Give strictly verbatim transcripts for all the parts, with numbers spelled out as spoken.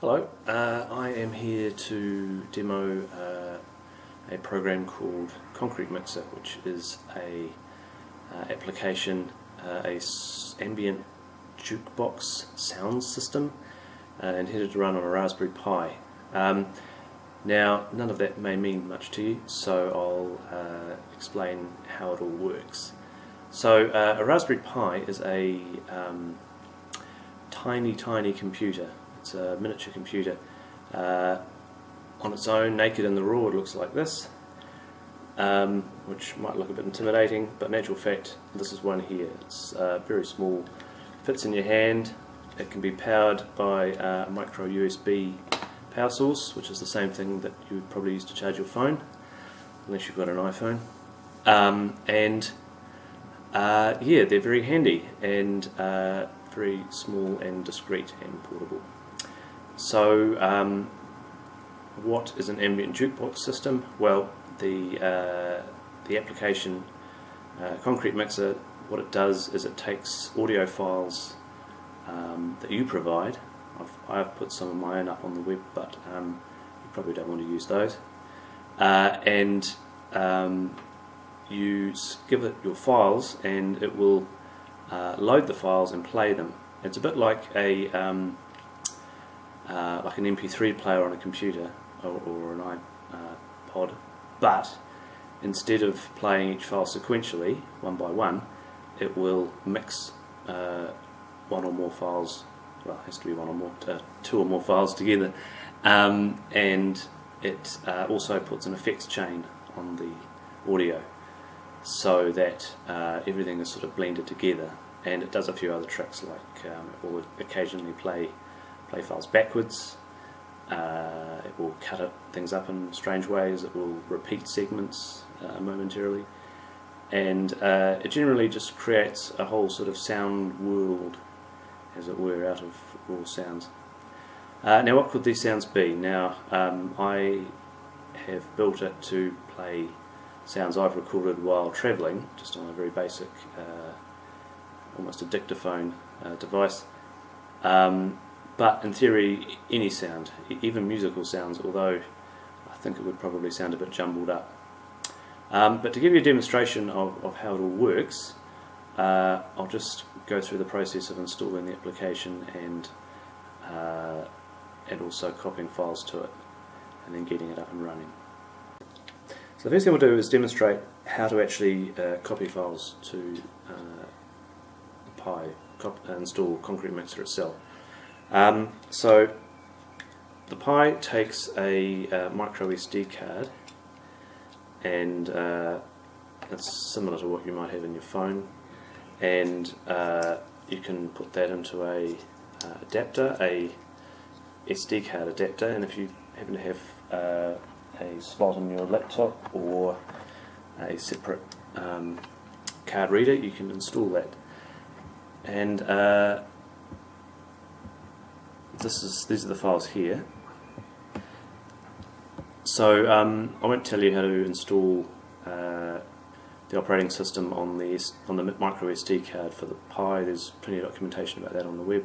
Hello, uh, I am here to demo uh, a program called Concrète Mixer, which is a uh, application, uh, a s ambient jukebox sound system, uh, intended to run on a Raspberry Pi. Um, now, none of that may mean much to you, so I'll uh, explain how it all works. So, uh, a Raspberry Pi is a um, tiny, tiny computer. It's a miniature computer. Uh, on its own, naked in the raw, it looks like this, um, which might look a bit intimidating, but in actual fact, this is one here. It's uh, very small, fits in your hand. It can be powered by a micro U S B power source, which is the same thing that you would probably use to charge your phone, unless you've got an iPhone. Um, and uh, yeah, they're very handy and uh, very small and discreet and portable. So, um, what is an ambient jukebox system? Well, the uh, the application uh, Concrète Mixer, what it does is it takes audio files um, that you provide. I've, I've put some of my own up on the web, but um, you probably don't want to use those. Uh, and um, you give it your files, and it will uh, load the files and play them. It's a bit like a um, Uh, like an M P three player on a computer or, or an iPod, but instead of playing each file sequentially, one by one, it will mix uh, one or more files, well it has to be one or more, uh, two or more files together, um, and it uh, also puts an effects chain on the audio so that uh, everything is sort of blended together, and it does a few other tricks like um, it will occasionally play play files backwards, uh, it will cut up, things up in strange ways, it will repeat segments uh, momentarily, and uh, it generally just creates a whole sort of sound world, as it were, out of raw sounds. Uh, now what could these sounds be? Now um, I have built it to play sounds I've recorded while travelling, just on a very basic, uh, almost a dictaphone uh, device. Um, But in theory, any sound, even musical sounds, although I think it would probably sound a bit jumbled up. Um, but to give you a demonstration of, of how it all works, uh, I'll just go through the process of installing the application and, uh, and also copying files to it and then getting it up and running. So the first thing we'll do is demonstrate how to actually uh, copy files to uh, Pi, cop install Concrète Mixer itself. Um, so the Pi takes a uh, micro S D card, and uh, it's similar to what you might have in your phone, and uh, you can put that into a uh, adapter, a S D card adapter, and if you happen to have uh, a slot in your laptop or a separate um, card reader, you can install that. And uh, This is, these are the files here. So um, I won't tell you how to install uh, the operating system on the on the micro S D card for the Pi. There's plenty of documentation about that on the web.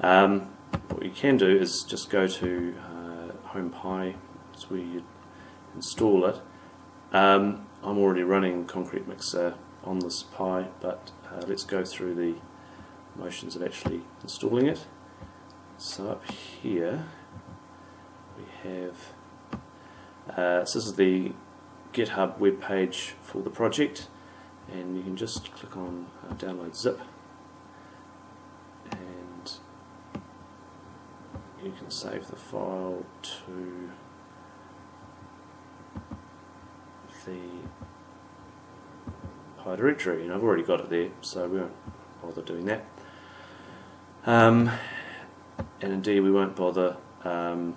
Um, what you can do is just go to uh, Home Pi. That's where you install it. Um, I'm already running Concrète Mixer on this Pi, but uh, let's go through the motions of actually installing it. So up here we have, uh, so this is the GitHub web page for the project, and you can just click on uh, download zip, and you can save the file to the Pi directory, and I've already got it there, so we won't bother doing that. Um, And indeed we won't bother um,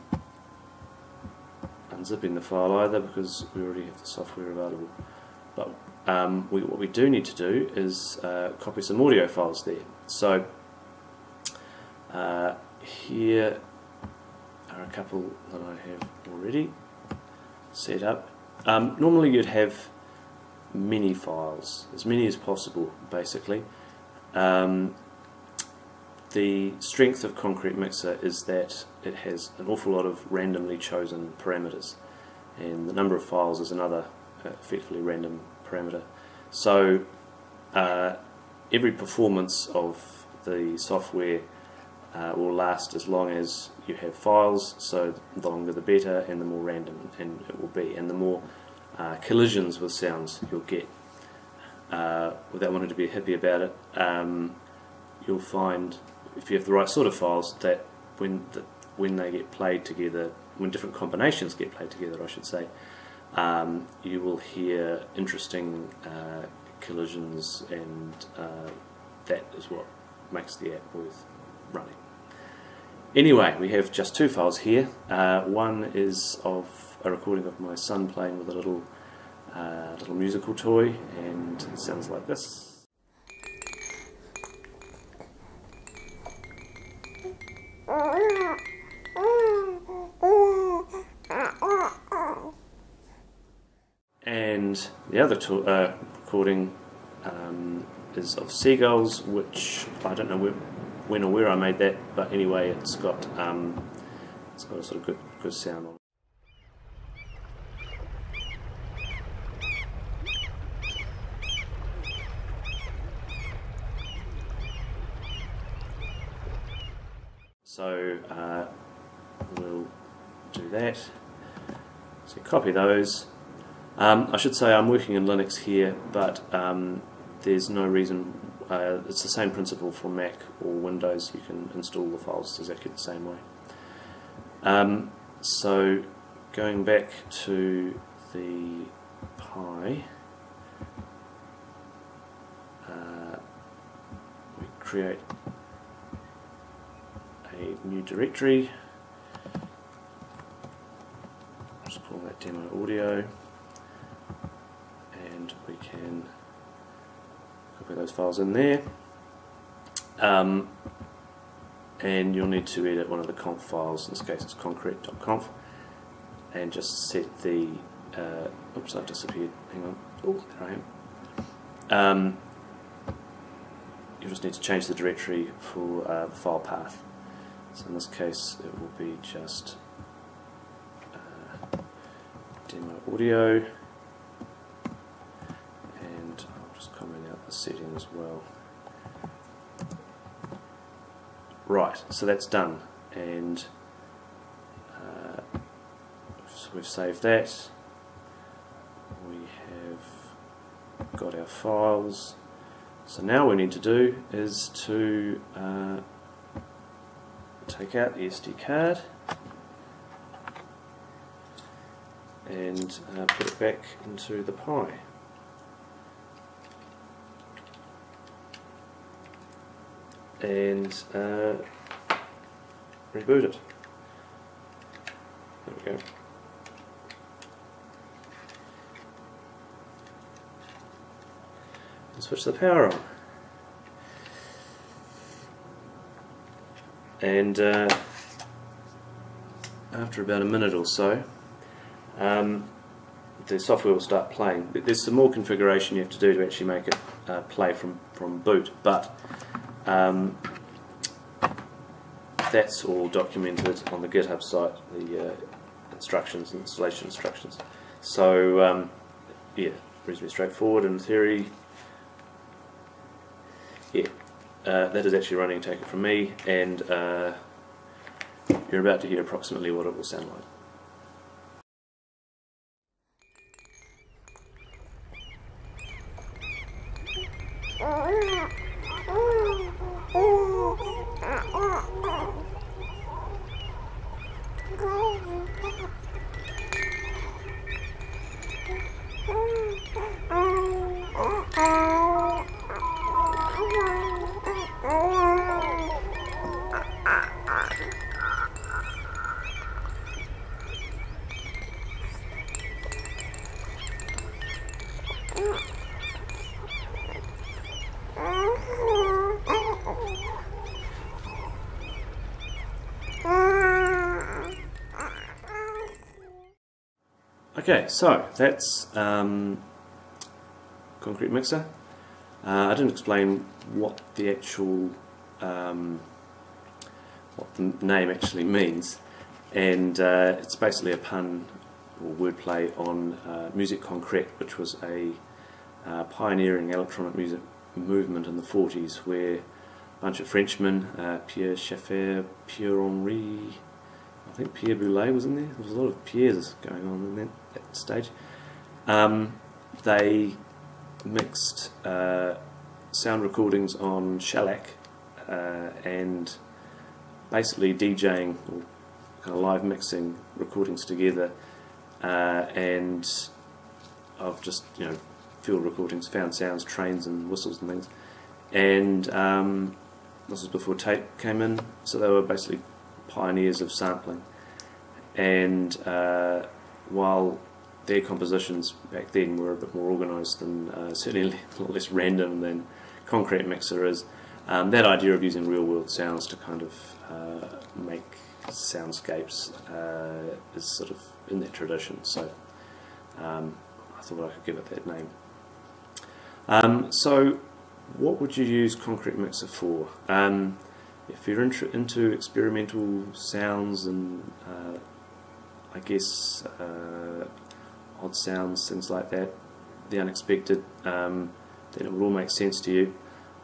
unzipping the file either, because we already have the software available. But um, we, what we do need to do is uh, copy some audio files there. So uh, here are a couple that I have already set up. Um, normally you'd have many files, as many as possible basically. Um, The strength of Concrète Mixer is that it has an awful lot of randomly chosen parameters, and the number of files is another uh, effectively random parameter. So uh, every performance of the software uh, will last as long as you have files, so the longer the better and the more random and it will be, and the more uh, collisions with sounds you'll get. Uh, without wanting to be a hippie about it, um, you'll find, if you have the right sort of files, that when the, when they get played together, when different combinations get played together, I should say, um, you will hear interesting uh, collisions, and uh, that is what makes the app worth running. Anyway, we have just two files here. Uh, one is of a recording of my son playing with a little uh, little musical toy, and it sounds like this. And the other to uh, recording um, is of seagulls, which I don't know where, when or where I made that, but anyway, it's got um, it's got a sort of good good sound on it. So uh, we'll do that. So copy those. Um, I should say I'm working in Linux here, but um, there's no reason, uh, it's the same principle for Mac or Windows, you can install the files exactly the same way. Um, so going back to the Pi, uh, we create a new directory, just call that demo audio. And we can copy those files in there, um, and you'll need to edit one of the conf files. In this case, it's concrete dot conf, and just set the. Uh, oops, I've disappeared. Hang on. Oh, there I am. Um, you just need to change the directory for uh, the file path. So in this case, it will be just uh, demo audio. The setting as well. Right, so that's done, and uh, so we've saved that. We have got our files. So now what we need to do is to uh, take out the S D card and uh, put it back into the Pi. And uh, reboot it. There we go. And switch the power on. And uh, after about a minute or so, um, the software will start playing. There's some more configuration you have to do to actually make it uh, play from from boot, but. Um, that's all documented on the GitHub site, the uh, instructions, installation instructions. So um, yeah, reasonably straightforward in theory. Yeah, uh, that is actually running, take it from me, and uh, you're about to hear approximately what it will sound like. Okay, so that's um, Concrète Mixer. Uh, I didn't explain what the actual um, what the name actually means, and uh, it's basically a pun or wordplay on uh, Musique concrète, which was a uh, pioneering electronic music movement in the forties, where a bunch of Frenchmen, uh, Pierre Schaeffer, Pierre Henry, I think Pierre Boulez was in there, there was a lot of Pierres going on in that, that stage. Um, they mixed uh, sound recordings on shellac uh, and basically DJing or kind of live mixing recordings together, uh, and of just, you know, field recordings, found sounds, trains and whistles and things. And um, this was before tape came in, so they were basically pioneers of sampling. And uh, while their compositions back then were a bit more organised and uh, certainly a lot less random than Concrète Mixer is, um, that idea of using real world sounds to kind of uh, make soundscapes uh, is sort of in that tradition, so um, I thought I could give it that name. Um, so what would you use Concrète Mixer for? Um, if you're into experimental sounds and uh, I guess uh, odd sounds, things like that, the unexpected, um, then it would all make sense to you.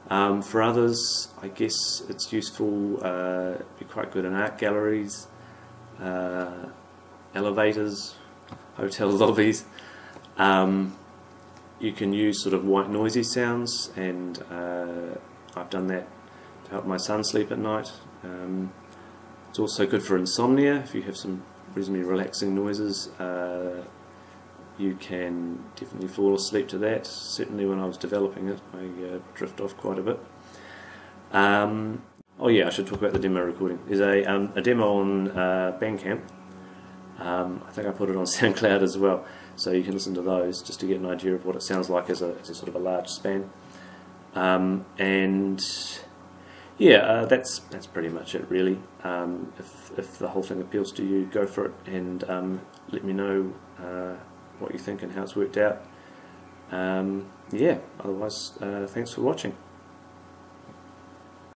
Um, for others, I guess it's useful, uh, be quite good in art galleries, uh, elevators, hotel lobbies. Um, you can use sort of white noisy sounds, and uh, I've done that to help my son sleep at night. Um, it's also good for insomnia if you have some reasonably relaxing noises. Uh, you can definitely fall asleep to that. Certainly when I was developing it, I uh, drift off quite a bit. Um, oh yeah, I should talk about the demo recording. There's a, um, a demo on uh, Bandcamp. Um, I think I put it on SoundCloud as well, so you can listen to those just to get an idea of what it sounds like as a, as a sort of a large span. Um, and yeah, uh, that's that's pretty much it really. Um, if, if the whole thing appeals to you, go for it, and um, let me know uh, what you think and how it's worked out. Um, yeah, otherwise uh, thanks for watching.